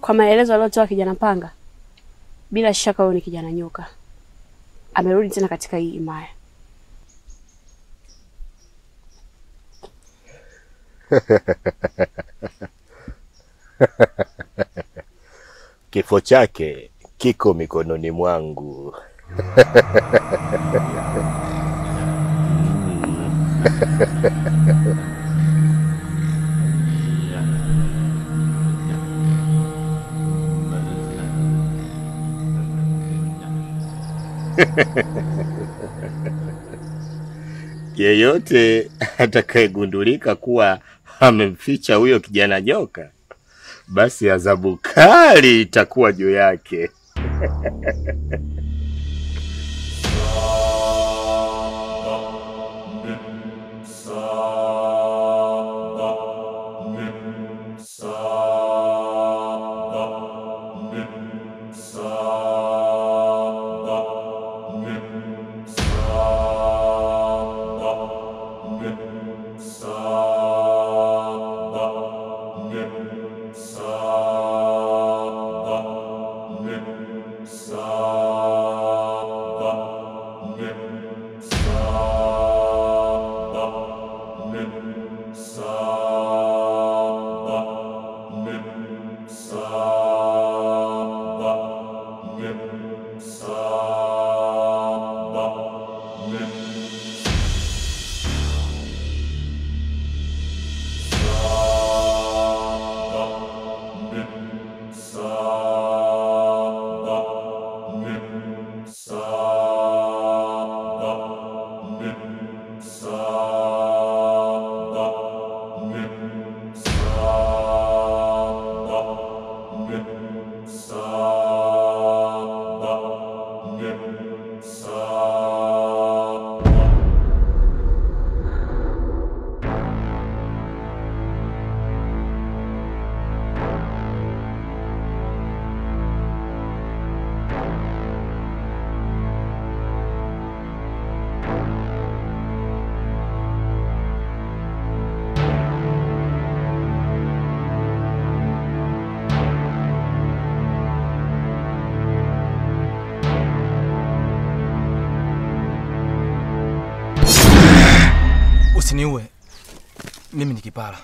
Kwa maelezo aliyotoa kijana Panga, bila shaka wewe ni kijana nyoka. Amerudi tena katika hii imaya. Kifo chake kiko mikononi mwangu. Yeyote atakayegundulika kuwa amemficha huyo kijana joka, basi adhabu kali itakuwa juu yake. Niwe, mimi ni kipara.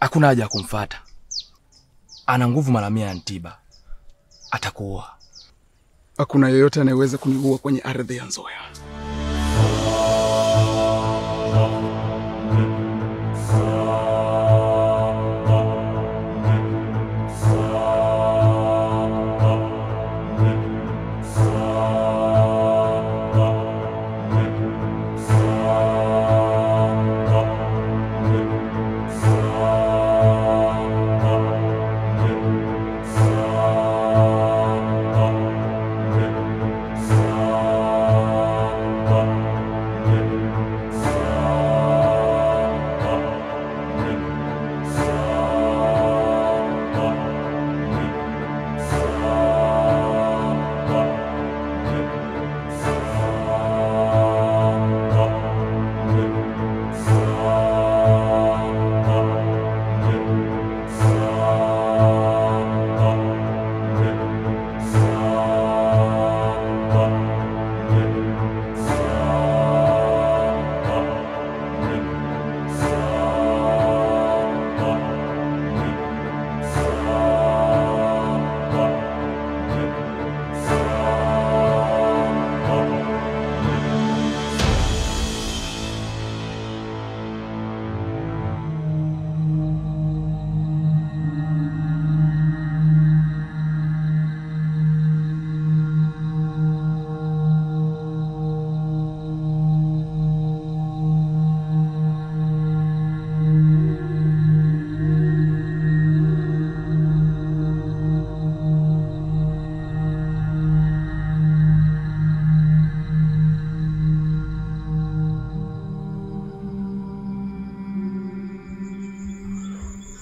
Hakuna haja ya kumfuata. Ana nguvu mara 100 ya ntiba. Atakuua. Hakuna yeyote anayeweza kuniua kwenye ardhi ya Nzoya.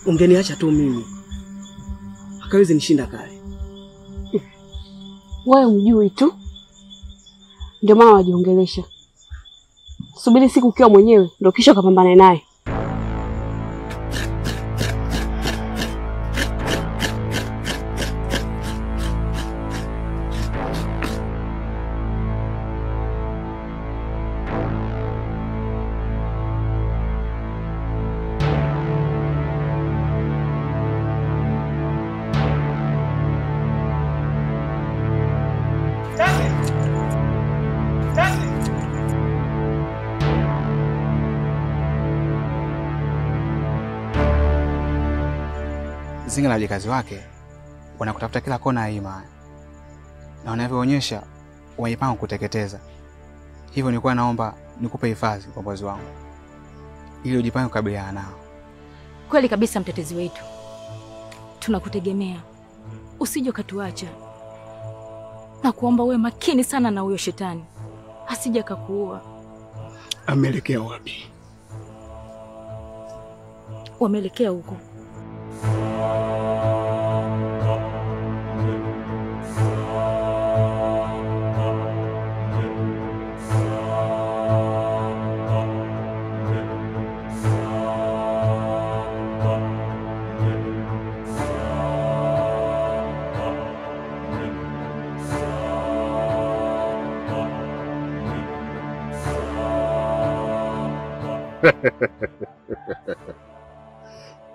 Ungeniacha tu mimi, hakawezi nishinda kale. Wewe unjui tu, ndio maana wajiongelesha. Subiri siku ukiwa mwenyewe ndio kisha ukapambana naye. zinga la wajikazi wake wanakutafuta kila kona ima, na wanavyoonyesha wamepanga kuteketeza. Hivyo nilikuwa naomba nikupe hifadhi kwa bozi wangu ili ujipange kukabiliana nao. Kweli kabisa mtetezi wetu, tunakutegemea, usije ukatuacha, na kuomba uwe makini sana na huyo shetani asije akakuua. Ameelekea wapi? Wameelekea huko.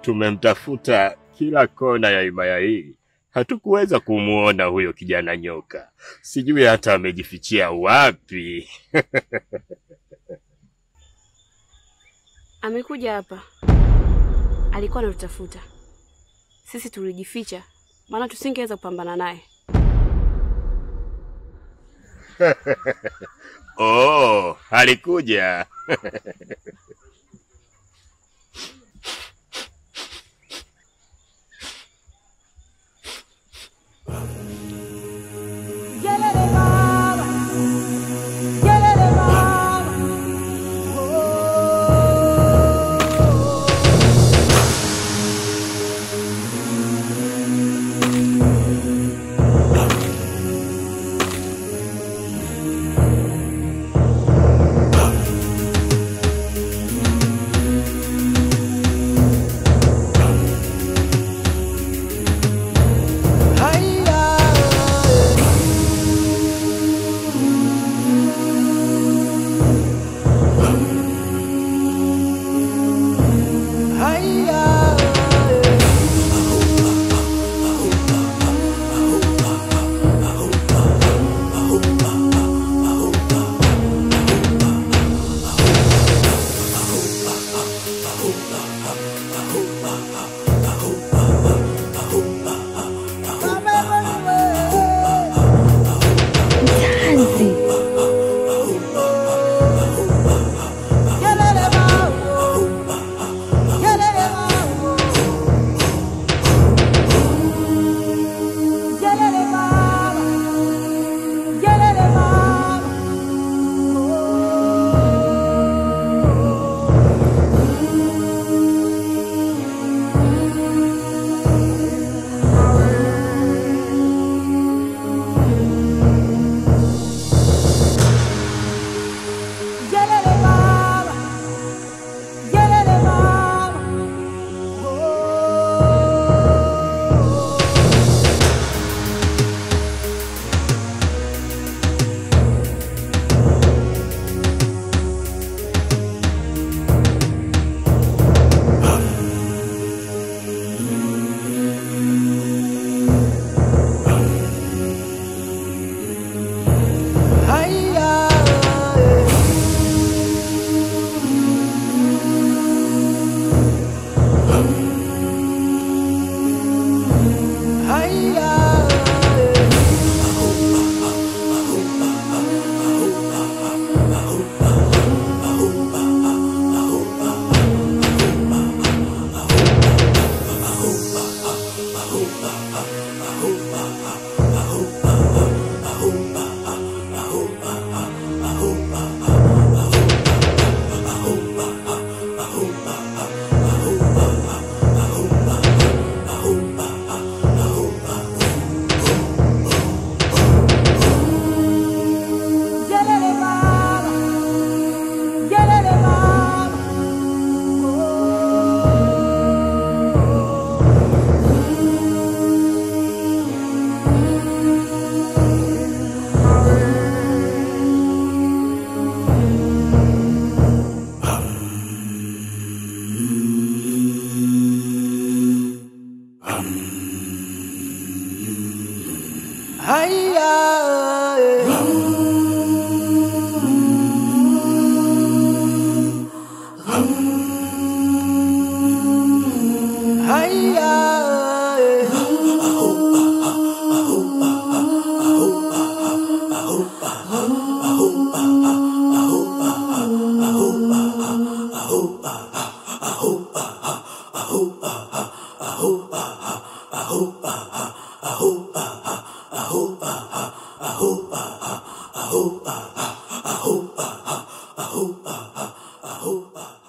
Tumemtafuta kila kona ya himaya hii, hatukuweza kumuona huyo kijana nyoka. Sijui hata amejifichia wapi. Amekuja hapa, alikuwa anatutafuta sisi, tulijificha maana tusingeweza kupambana naye. Oh, alikuja.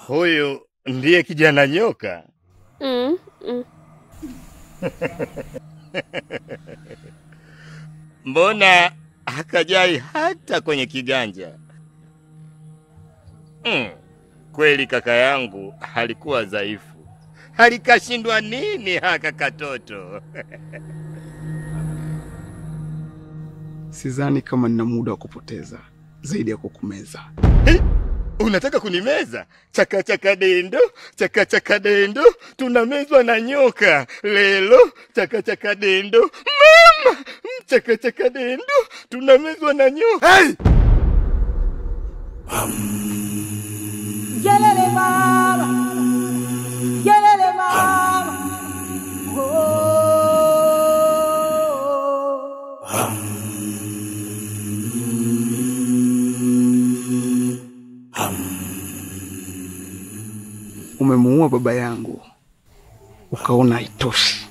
Huyu ndiye kijana nyoka. Mbona hakajai hata kwenye kiganja? Kweli kaka yangu halikuwa dhaifu. Halikashindwa nini haka katoto? Sidhani kama nina muda wa kupoteza zaidi ya kukumeza. Unataka kunimeza? Chaka chaka dendo, chaka chaka dendo, tunamezwa na nyoka. Lelo, chaka chaka dendo, mama, chaka chaka dendo, tunamezwa na nyoka. Hey! Yelele mama, yelele mama. Oh. Umemuua baba yangu, ukaona haitoshi,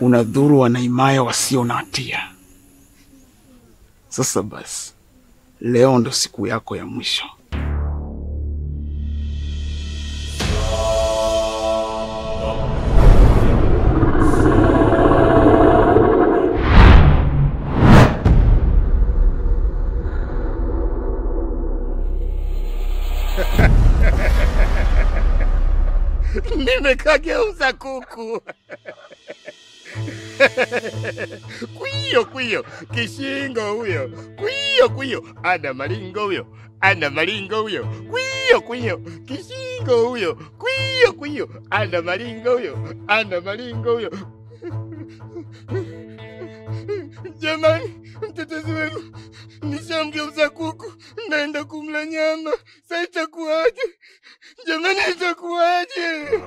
unadhuru wanaimaya wasio na hatia. Sasa basi, leo ndo siku yako ya mwisho. Nimekageuza kuku. Kuyo kuyo kishingo huyo, kuyo kuyo ana maringo huyo, ana maringo huyo, kuyo kuyo kishingo huyo, kuyo kuyo ana maringo huyo, ana maringo huyo. Jamani, mtoto wenu nishamgeuza kuku, naenda kumla nyama. Sasa itakuwaje? Jamani, itakuwaje?